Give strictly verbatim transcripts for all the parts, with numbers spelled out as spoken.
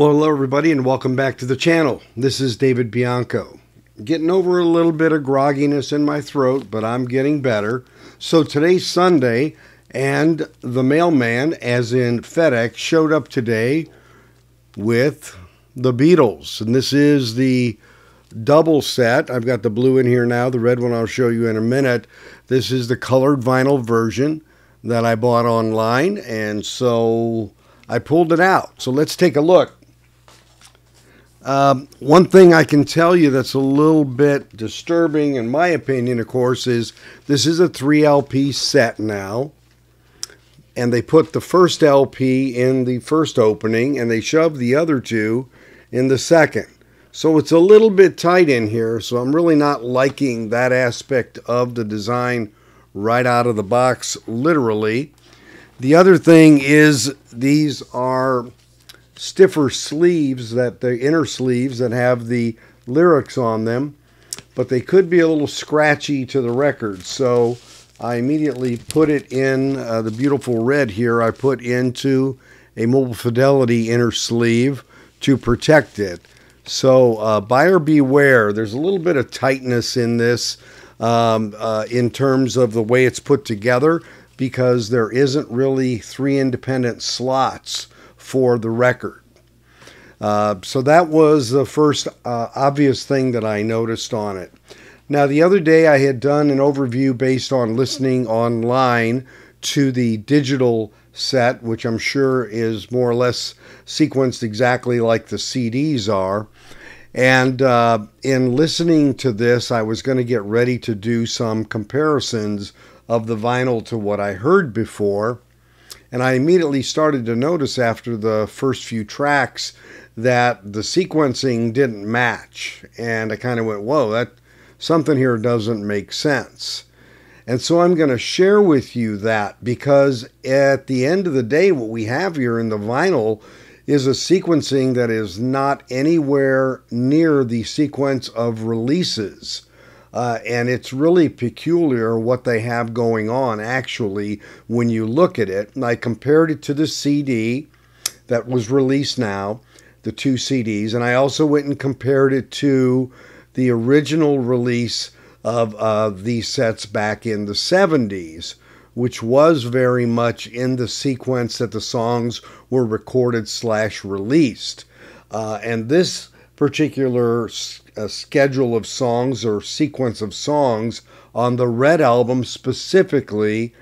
Well, hello everybody and welcome back to the channel. This is David Bianco. Getting over a little bit of grogginess in my throat, but I'm getting better. So today's Sunday and the mailman, as in FedEx, showed up today with the Beatles. And this is the double set. I've got the blue in here now. The red one I'll show you in a minute. This is the colored vinyl version that I bought online. And so I pulled it out. So let's take a look. Um, one thing I can tell you that's a little bit disturbing, in my opinion, of course, is this is a three L P set now. And they put the first L P in the first opening, and they shoved the other two in the second. So it's a little bit tight in here, so I'm really not liking that aspect of the design right out of the box, literally. The other thing is these are stiffer sleeves, that the inner sleeves that have the lyrics on them, but they could be a little scratchy to the record. So I immediately put it in uh, the beautiful red here. I put into a Mobile Fidelity inner sleeve to protect it. So uh, buyer beware. There's a little bit of tightness in this um, uh, in terms of the way it's put together, because there isn't really three independent slots for the record. Uh, so that was the first uh, obvious thing that I noticed on it. Now, the other day I had done an overview based on listening online to the digital set, which I'm sure is more or less sequenced exactly like the C Ds are. And uh, in listening to this, I was going to get ready to do some comparisons of the vinyl to what I heard before. And I immediately started to notice after the first few tracks that the sequencing didn't match. And I kind of went, whoa, that something here doesn't make sense. And so I'm going to share with you that, because at the end of the day, what we have here in the vinyl is a sequencing that is not anywhere near the sequence of releases. Uh, and it's really peculiar what they have going on, actually, when you look at it. And I compared it to the C D that was released now, the two C Ds. And I also went and compared it to the original release of uh, these sets back in the seventies, which was very much in the sequence that the songs were recorded slash released. Uh, and this particular a schedule of songs or sequence of songs on the Red album specifically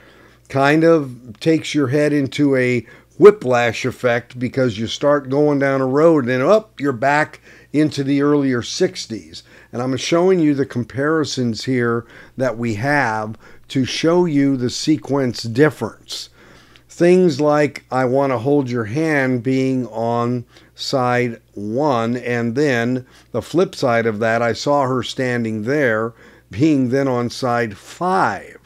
kind of takes your head into a whiplash effect, because you start going down a road and then up, oh, you're back into the earlier sixties. And I'm showing you the comparisons here that we have to show you the sequence difference. Things like I Want to Hold Your Hand being on side one, and then the flip side of that, I Saw Her Standing There, being then on side five,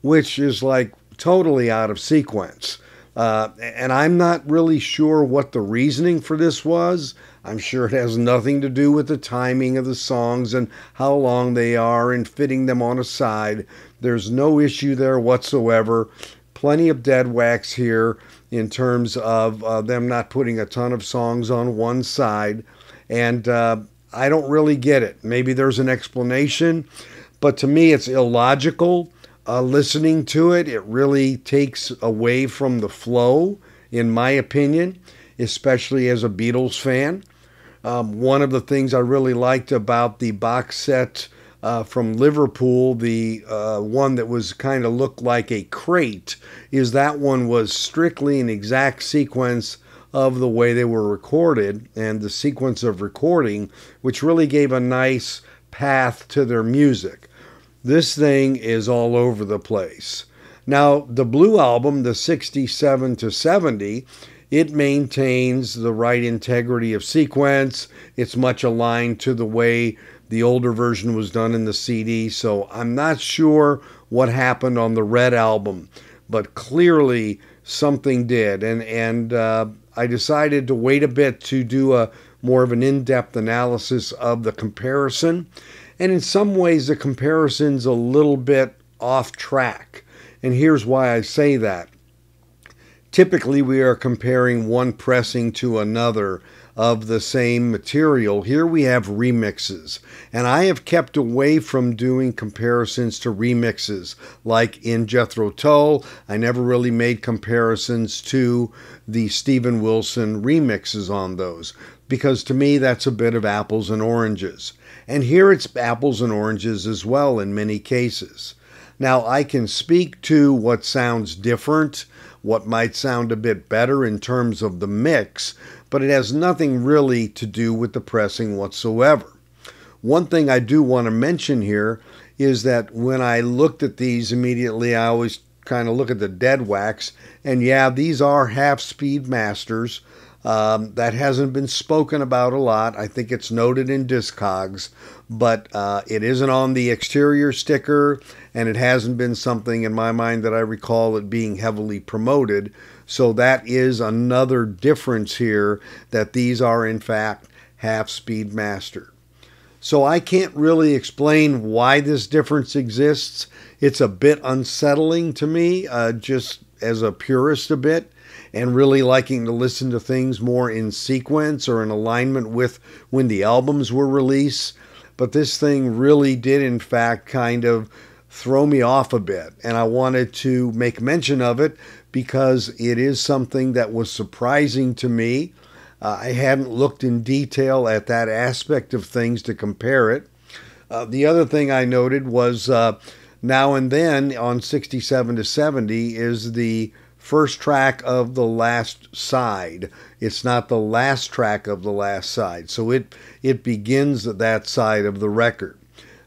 which is like totally out of sequence. Uh, and I'm not really sure what the reasoning for this was. I'm sure it has nothing to do with the timing of the songs and how long they are and fitting them on a side. There's no issue there whatsoever. Plenty of dead wax here in terms of uh, them not putting a ton of songs on one side. And uh, I don't really get it. Maybe there's an explanation, but to me it's illogical. Uh, listening to it, it really takes away from the flow, in my opinion, especially as a Beatles fan. Um, one of the things I really liked about the box set Uh, from Liverpool, the uh, one that was kind of looked like a crate, is that one was strictly an exact sequence of the way they were recorded and the sequence of recording, which really gave a nice path to their music. This thing is all over the place. Now, the Blue album, the sixty-seven to seventy, it maintains the right integrity of sequence. It's much aligned to the way the older version was done in the C D, so I'm not sure what happened on the Red album, but clearly something did. And, and uh, I decided to wait a bit to do a more of an in-depth analysis of the comparison. And in some ways, the comparison's a little bit off track. And here's why I say that. Typically, we are comparing one pressing to another of the same material. Here we have remixes, and I have kept away from doing comparisons to remixes. Like in Jethro Tull, I never really made comparisons to the Steven Wilson remixes on those, because to me that's a bit of apples and oranges. And here it's apples and oranges as well in many cases. Now, I can speak to what sounds different, what might sound a bit better in terms of the mix, but it has nothing really to do with the pressing whatsoever. One thing I do want to mention here is that when I looked at these immediately, I always kind of look at the dead wax, and yeah, these are half-speed masters. Um, that hasn't been spoken about a lot. I think it's noted in Discogs, but uh, it isn't on the exterior sticker, and it hasn't been something in my mind that I recall it being heavily promoted. So that is another difference here, that these are in fact half-speed master. So I can't really explain why this difference exists. It's a bit unsettling to me, uh, just as a purist a bit, and really liking to listen to things more in sequence or in alignment with when the albums were released. But this thing really did, in fact, kind of throw me off a bit. And I wanted to make mention of it because it is something that was surprising to me. Uh, I hadn't looked in detail at that aspect of things to compare it. Uh, the other thing I noted was uh, now and then on sixty-seven to seventy is the first track of the last side. It's not the last track of the last side. So it it begins at that side of the record,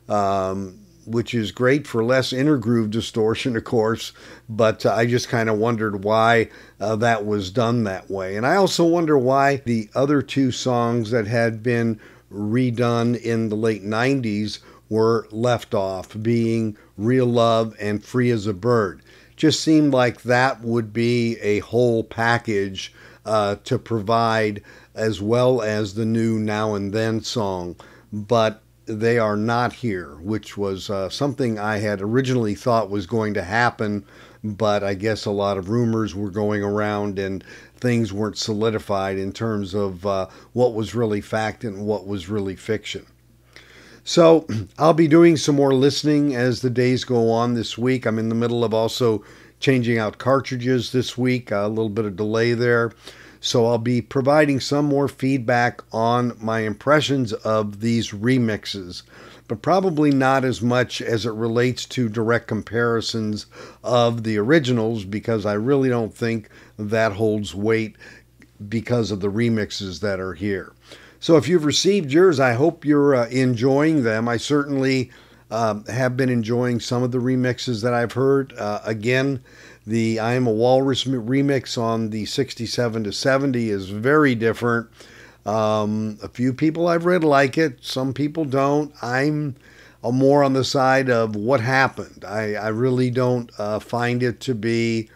um, which is great for less intergroove distortion, of course, but uh, I just kind of wondered why uh, that was done that way. And I also wonder why the other two songs that had been redone in the late nineties were left off, being Real Love and Free as a Bird. Just seemed like that would be a whole package uh, to provide, as well as the new Now and Then song, but they are not here, which was uh, something I had originally thought was going to happen, but I guess a lot of rumors were going around and things weren't solidified in terms of uh, what was really fact and what was really fiction. So I'll be doing some more listening as the days go on this week. I'm in the middle of also changing out cartridges this week, a little bit of delay there. So I'll be providing some more feedback on my impressions of these remixes, but probably not as much as it relates to direct comparisons of the originals, because I really don't think that holds weight because of the remixes that are here. So if you've received yours, I hope you're uh, enjoying them. I certainly um, have been enjoying some of the remixes that I've heard. Uh, again, the I Am a Walrus remix on the sixty-seven to seventy is very different. Um, a few people I've read like it. Some people don't. I'm more on the side of what happened. I, I really don't uh, find it to be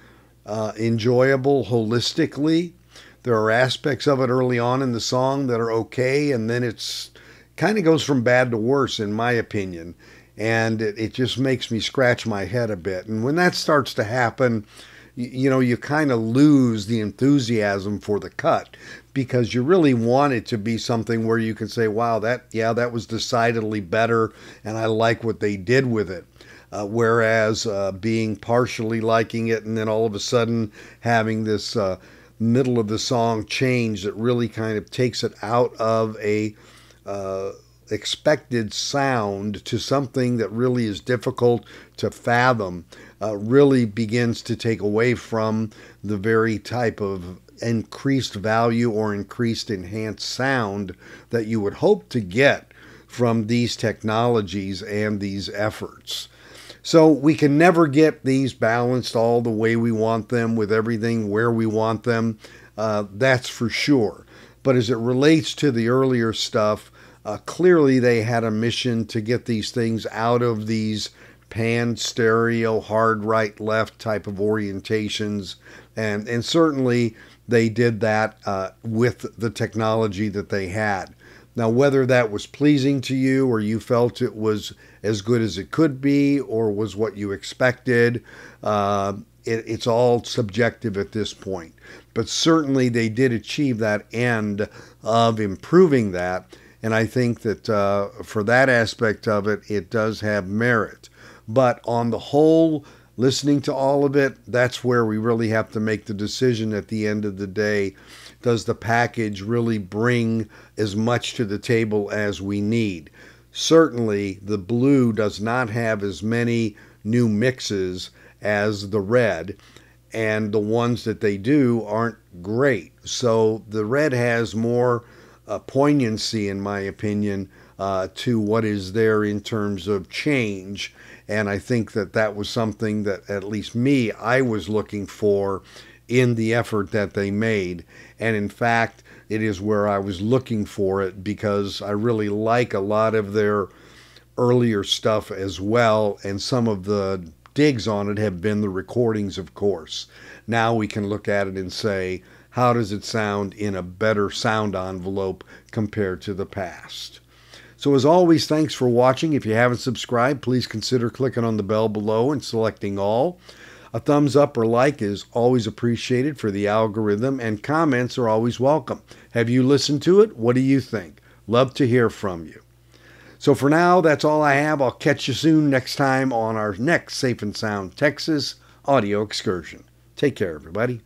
uh, enjoyable holistically. There are aspects of it early on in the song that are okay, and then it's kind of goes from bad to worse, in my opinion. And it, it just makes me scratch my head a bit. And when that starts to happen, you, you know, you kind of lose the enthusiasm for the cut, because you really want it to be something where you can say, wow, that, yeah, that was decidedly better, and I like what they did with it. Uh, whereas uh, being partially liking it and then all of a sudden having this Uh, middle of the song change that really kind of takes it out of a uh, expected sound to something that really is difficult to fathom, uh, really begins to take away from the very type of increased value or increased enhanced sound that you would hope to get from these technologies and these efforts. So we can never get these balanced all the way we want them, with everything where we want them. Uh, that's for sure. But as it relates to the earlier stuff, uh, clearly they had a mission to get these things out of these pan, stereo, hard right, left type of orientations. And, and certainly they did that uh, with the technology that they had. Now, whether that was pleasing to you or you felt it was as good as it could be or was what you expected, uh, it, it's all subjective at this point. But certainly they did achieve that end of improving that. And I think that uh, for that aspect of it, it does have merit. But on the whole, listening to all of it, that's where we really have to make the decision at the end of the day. Does the package really bring as much to the table as we need? Certainly, the blue does not have as many new mixes as the red, and the ones that they do aren't great. So the red has more uh, poignancy, in my opinion, uh, to what is there in terms of change. And I think that that was something that, at least me, I was looking for in the effort that they made. And in fact, it is where I was looking for it, because I really like a lot of their earlier stuff as well. And some of the digs on it have been the recordings, of course. Now we can look at it and say, how does it sound in a better sound envelope compared to the past? So as always, thanks for watching. If you haven't subscribed, please consider clicking on the bell below and selecting all. A thumbs up or like is always appreciated for the algorithm, and comments are always welcome. Have you listened to it? What do you think? Love to hear from you. So for now, that's all I have. I'll catch you soon next time on our next Safe and Sound Texas Audio Excursion. Take care, everybody.